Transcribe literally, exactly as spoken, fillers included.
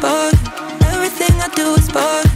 bad. Everything I do is bad.